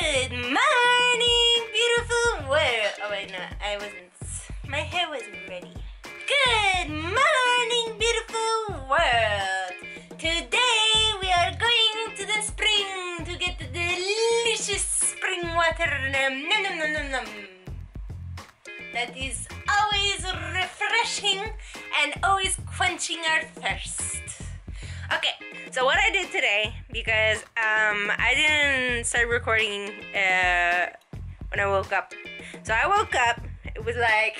Good morning, beautiful world. Oh wait, no, I wasn't. My hair wasn't ready. Good morning, beautiful world. Today we are going to the spring to get the delicious spring water. Nom nom nom nom nom. That is always refreshing and always quenching our thirst. Okay, so what I did today, because I didn't start recording when I woke up. So I woke up. It was like,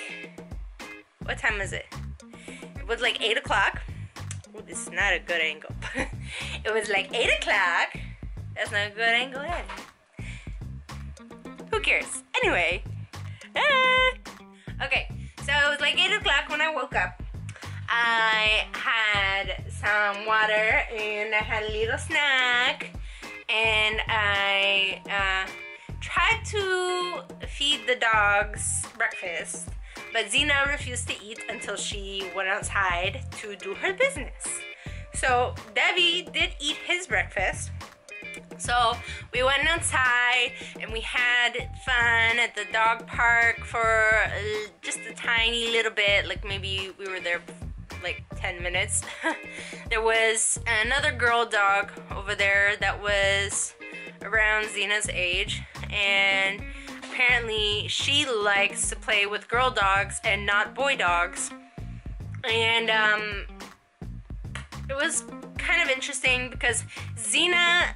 what time was it? It was like 8 o'clock. Oh, this is not a good angle. It was like 8 o'clock. That's not a good angle yet. Who cares? Anyway. Okay, so it was like 8 o'clock when I woke up. I had some water and I had a little snack. And I tried to feed the dogs breakfast, but Xena refused to eat until she went outside to do her business. So Debbie did eat his breakfast. So we went outside and we had fun at the dog park for just a tiny little bit, like maybe we were there like 10 minutes. There was another girl dog over there that was around Xena's age, and apparently she likes to play with girl dogs and not boy dogs. And it was kind of interesting because Xena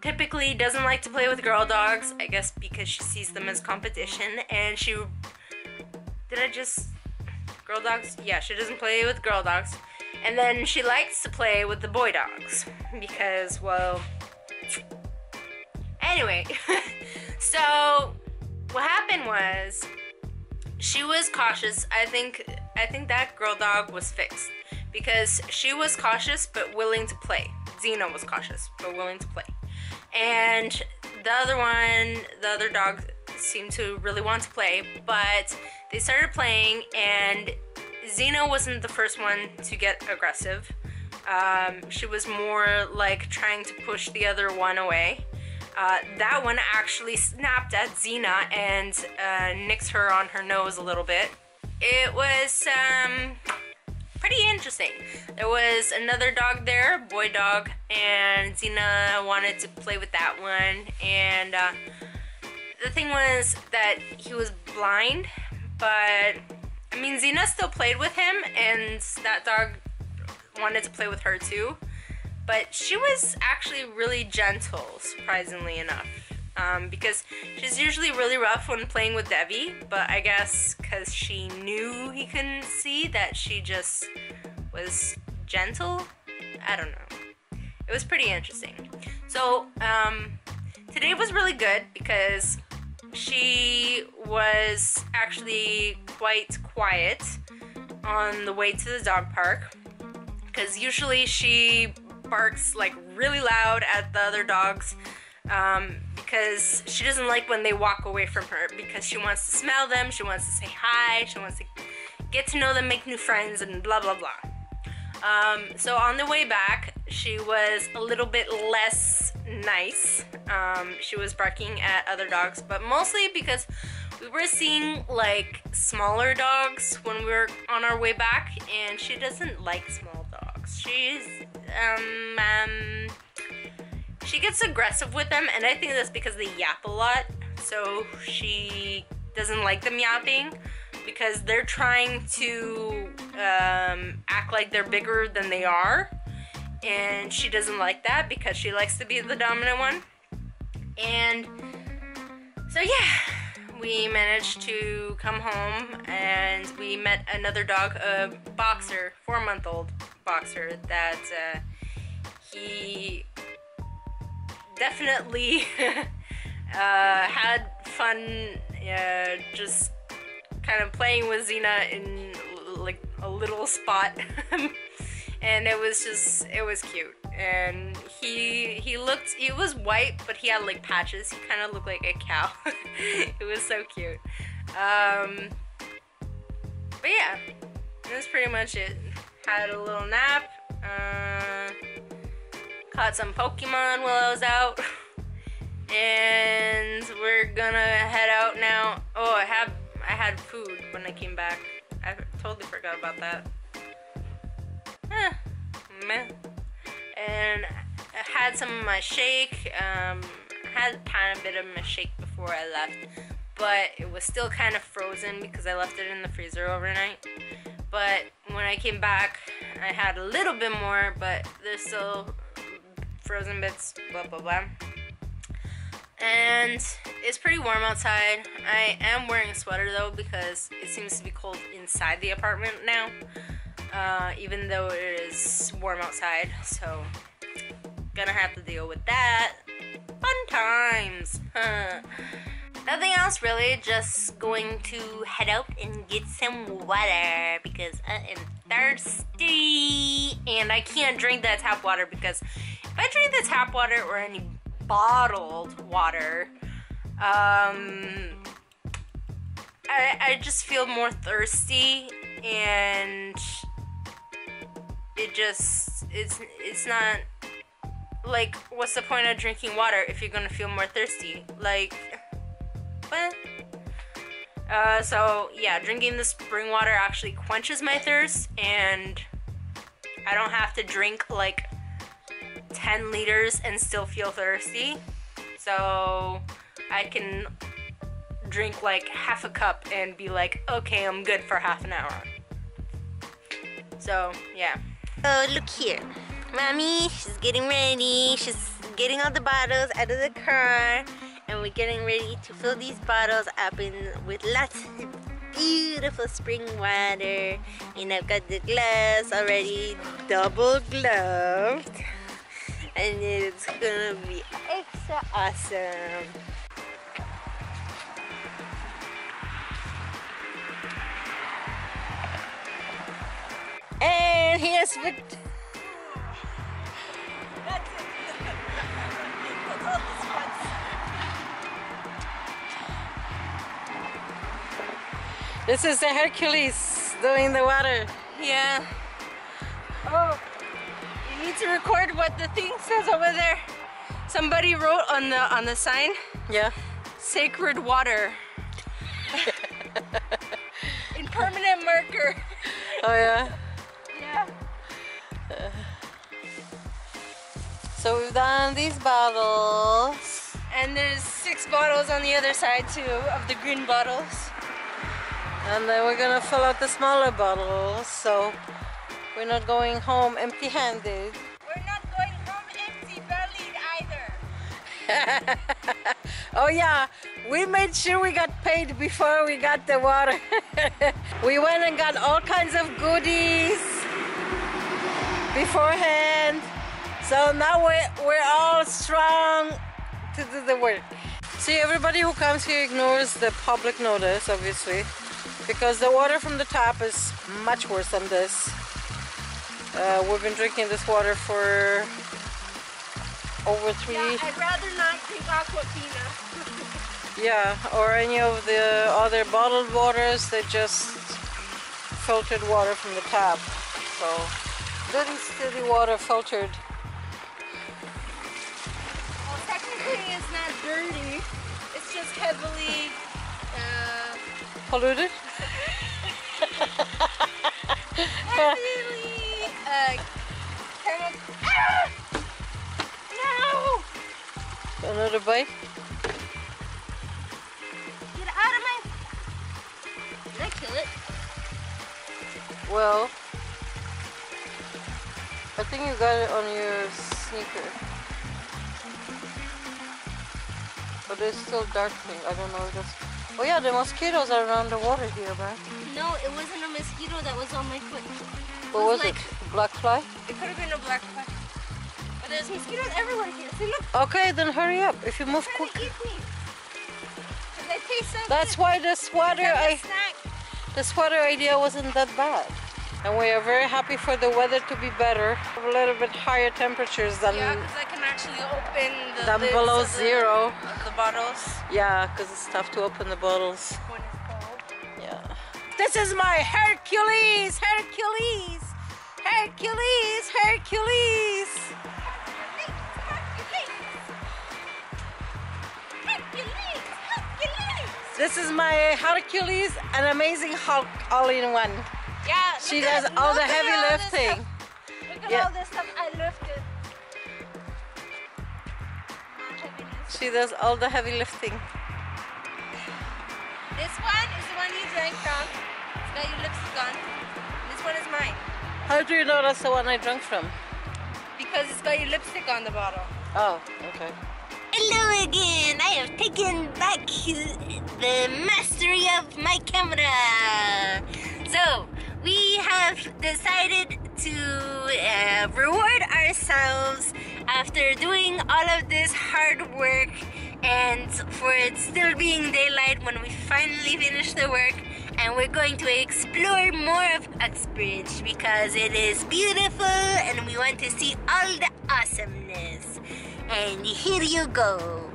typically doesn't like to play with girl dogs, I guess because she sees them as competition, and she... Did I just... Girl dogs? Yeah, she doesn't play with girl dogs. And then she likes to play with the boy dogs because, well... Anyway, so what happened was she was cautious. I think that girl dog was fixed because she was cautious but willing to play. Xena was cautious but willing to play, and the other dog seemed to really want to play, but they started playing, and Xena wasn't the first one to get aggressive. She was more like trying to push the other one away. That one actually snapped at Xena and nicked her on her nose a little bit. It was pretty interesting. There was another dog there, boy dog, and Xena wanted to play with that one. And the thing was that he was blind, but I mean, Xena still played with him, and that dog wanted to play with her too. But she was actually really gentle, surprisingly enough, because she's usually really rough when playing with Debbie, but I guess because she knew he couldn't see, that she just was gentle? I don't know. It was pretty interesting. So, today was really good because she was actually quite quiet on the way to the dog park, because usually she barks like really loud at the other dogs because she doesn't like when they walk away from her, because she wants to smell them, she wants to say hi, she wants to get to know them, make new friends, and blah blah blah. So on the way back she was a little bit less nice. She was barking at other dogs, but mostly because we were seeing like smaller dogs when we were on our way back, and she doesn't like small dogs. She gets aggressive with them, and I think that's because they yap a lot. So she doesn't like them yapping because they're trying to act like they're bigger than they are, and she doesn't like that because she likes to be the dominant one. And so yeah, we managed to come home, and we met another dog, a boxer, 4-month-old boxer, that he definitely had fun just kind of playing with Xena in like a little spot. And it was cute, and he was white, but he had like patches. He kind of looked like a cow. It was so cute. But yeah, that's pretty much it. Had a little nap, caught some Pokemon while I was out, and we're gonna head out now. Oh, I had food when I came back. I totally forgot about that. Meh. And I had some of my shake. Had a tiny bit of my shake before I left, but it was still kind of frozen because I left it in the freezer overnight. But when I came back, I had a little bit more, but there's still frozen bits, blah, blah, blah. And it's pretty warm outside. I am wearing a sweater, though, because it seems to be cold inside the apartment now, even though it is warm outside. So, gonna have to deal with that. Fun times. Nothing else really, just going to head out and get some water because I am thirsty. And I can't drink that tap water because if I drink the tap water or any bottled water, I just feel more thirsty, and it's not like, what's the point of drinking water if you're gonna feel more thirsty? Like, what? So yeah, drinking the spring water actually quenches my thirst, and I don't have to drink like 10 liters and still feel thirsty. So I can drink like half a cup and be like, okay, I'm good for half an hour. So yeah. Oh, look here. Mommy, she's getting ready. She's getting all the bottles out of the car, and we're getting ready to fill these bottles up with lots of beautiful spring water. And I've got the glass already double gloved, and it's gonna be extra awesome. And here's what. This is the Hercules doing the water. Yeah. Oh, you need to record what the thing says over there. Somebody wrote on the sign. Yeah. Sacred water. In permanent marker. Oh yeah. Yeah. So we've done these bottles. And there's 6 bottles on the other side too, of the green bottles. And then we're gonna fill out the smaller bottles, so we're not going home empty-handed. We're not going home empty-bellied either. Oh yeah, we made sure we got paid before we got the water. We went and got all kinds of goodies beforehand. So now we're all strong to do the work. See, everybody who comes here ignores the public notice, obviously, because the water from the tap is much worse than this. We've been drinking this water for over 3 years. Yeah, I'd rather not drink Aquafina. Yeah, or any of the other bottled waters. They just filtered water from the tap. So, good and steady water filtered. Well, technically it's not dirty. It's just heavily polluted. Heavily chemical. Ah! No! Another bite. Get out of my. Did I kill it? Well, I think you got it on your sneaker, but it's still darkening. I don't know if that's. Oh yeah, the mosquitoes are around the water here, man. No, it wasn't a mosquito that was on my foot. What was like, it? Black fly? It could have been a black fly. But there's mosquitoes everywhere here. See, look. Okay, then hurry up. If you move quick. Eat me. They taste so that's good. Why the sweater idea wasn't that bad. And we are very happy for the weather to be better. A little bit higher temperatures than. Yeah, because I can actually open the. Than below zero. Bottles. Yeah, because it's tough to open the bottles when it's cold. Yeah. This is my Hercules! Hercules! Hercules! Hercules! Hercules! Hercules! Hercules! This is my Hercules, an amazing Hulk all-in-one. Yeah, she does all the heavy lifting. Look at all this stuff I lifted. She does all the heavy lifting. This one is the one you drank from. It's got your lips gone. This one is mine. How do you know that's the one I drank from? Because it's got your lipstick on the bottle. Oh, okay. Hello again! I have taken back the mastery of my camera! So, we have decided to reward ourselves after doing all of this hard work and for it still being daylight when we finally finish the work. And we're going to explore more of Uxbridge because it is beautiful and we want to see all the awesomeness. And here you go.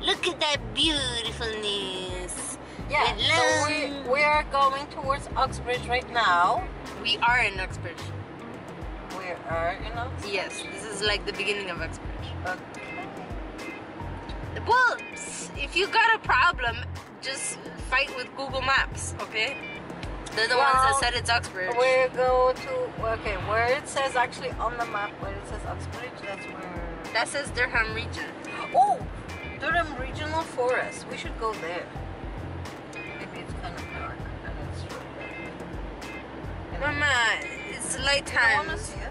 Look at that beautifulness. Yeah, so we are going towards Uxbridge right now. We are in Uxbridge. We are in Uxbridge? Yes, this is like the beginning of Uxbridge. Okay. Well, if you got a problem, just fight with Google Maps, okay? They're the ones that said it's Uxbridge. We go to, okay, where it says actually on the map, where it says Uxbridge, that's where... That says Durham Region. Oh! Durham Regional Forest. We should go there. Maybe it's kind of dark and it's really dark. Mama, it's light time. I want to see it.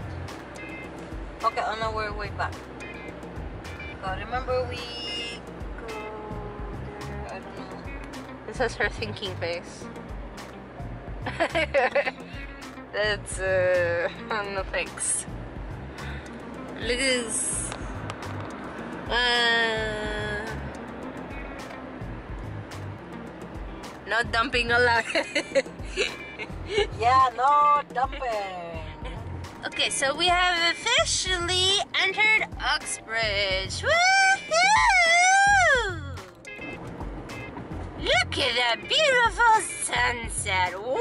Okay, on our way back. God, remember we go there, I don't know. This is her thinking face. That's, no thanks. Look at this. No dumping allowed. Yeah, no dumping. Okay, so we have officially entered Uxbridge. Woohoo! Look at that beautiful sunset. Wow!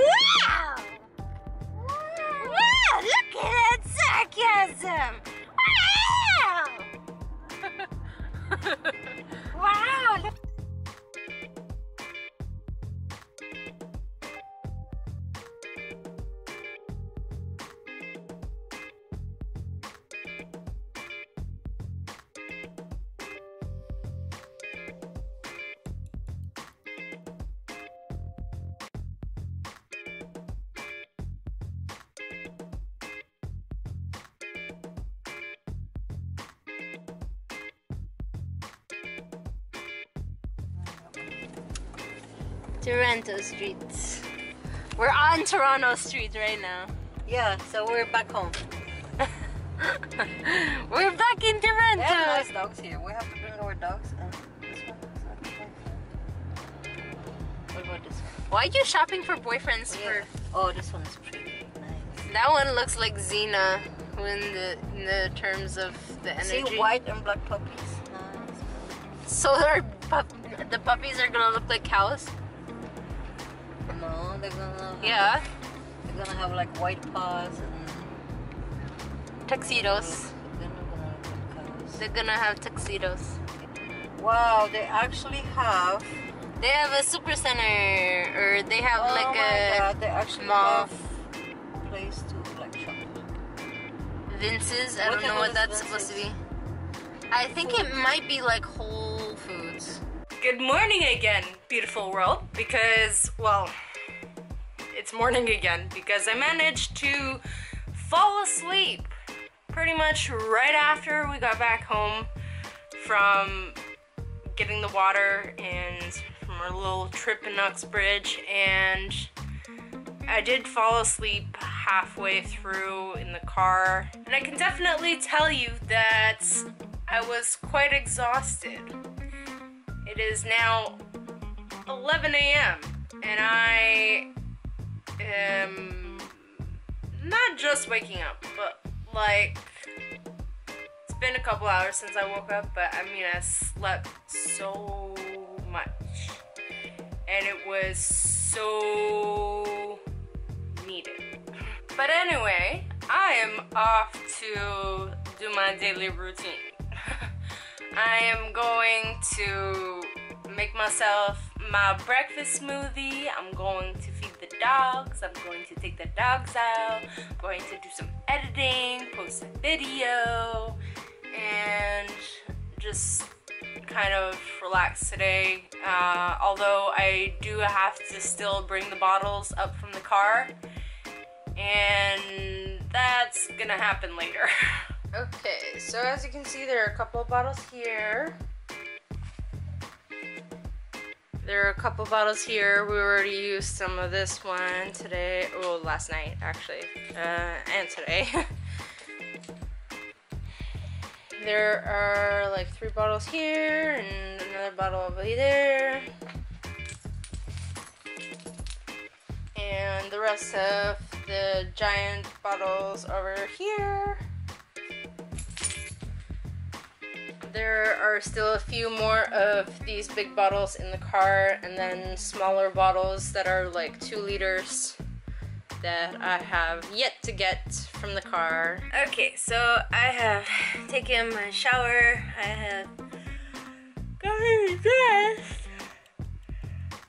Wow! Look at that sarcasm. Wow! Look. Toronto Street. We're on Toronto Street right now. Yeah, so we're back home. We're back in Toronto. They have nice dogs here. We have to bring our dogs. And this one is actually... What about this one? Why are you shopping for boyfriends for? Oh, this one is pretty nice. That one looks like Xena in the terms of the energy. See, white and black puppies. Nice. So the puppies are gonna look like cows. No, they're gonna they're gonna have like white paws and tuxedos. They're gonna have tuxedos. Wow, they actually have. They have a super center, or they have like a. God, they actually have place to like shop. Vince's. I don't know what that's supposed to be. I think it might be like Whole Foods. Good morning again, beautiful world, because, well, it's morning again because I managed to fall asleep pretty much right after we got back home from getting the water and from our little trip in Uxbridge, and I did fall asleep halfway through in the car, and I can definitely tell you that I was quite exhausted. It is now 11 a.m. and I am not just waking up, but like it's been a couple hours since I woke up, but I mean I slept so much and it was so needed. But anyway, I am off to do my daily routine. I am going to make myself my breakfast smoothie. I'm going to feed the dogs. I'm going to take the dogs out. I'm going to do some editing, post a video, and just kind of relax today. Although I do have to still bring the bottles up from the car, and that's gonna happen later. Okay, so as you can see, there are a couple of bottles here. There are a couple bottles here. We already used some of this one today. Oh, last night actually, and today. There are like 3 bottles here and another bottle over there. And the rest of the giant bottles over here. There are still a few more of these big bottles in the car, and then smaller bottles that are like 2 liters that I have yet to get from the car. Okay, so I have taken my shower, I have gotten dressed,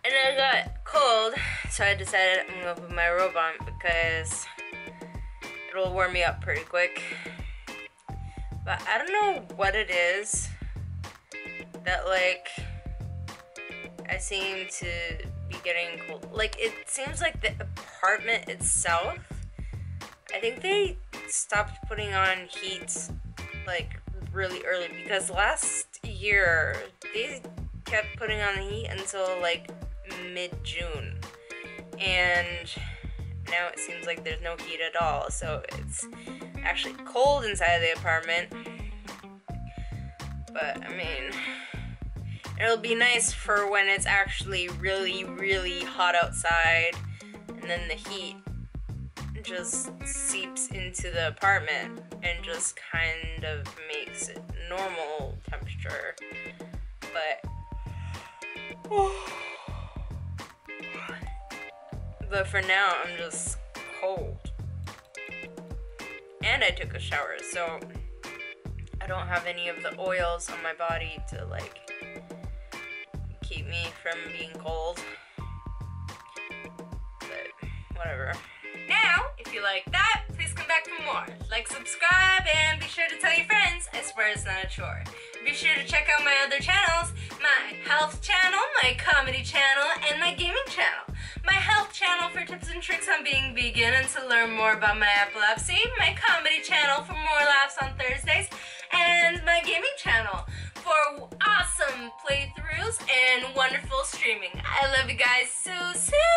and I got cold, so I decided I'm gonna put my robe on because it'll warm me up pretty quick. But I don't know what it is that, like, I seem to be getting cold. Like, it seems like the apartment itself, I think they stopped putting on heat, like, really early. Because last year, they kept putting on the heat until, like, mid-June. And now it seems like there's no heat at all, so it's actually cold inside the apartment. But I mean, it'll be nice for when it's actually really, really hot outside, and then the heat just seeps into the apartment and just kind of makes it normal temperature. But but for now, I'm just cold. And I took a shower, so I don't have any of the oils on my body to, like, keep me from being cold. But whatever. Now, if you like that, please come back for more. Like, subscribe, and be sure to tell your friends. I swear it's not a chore. Be sure to check out my other channels, my health channel, my comedy channel, and my gaming channel. My health channel for tips and tricks on being vegan and to learn more about my epilepsy. My comedy channel for more laughs on Thursdays. And my gaming channel for awesome playthroughs and wonderful streaming. I love you guys so soon.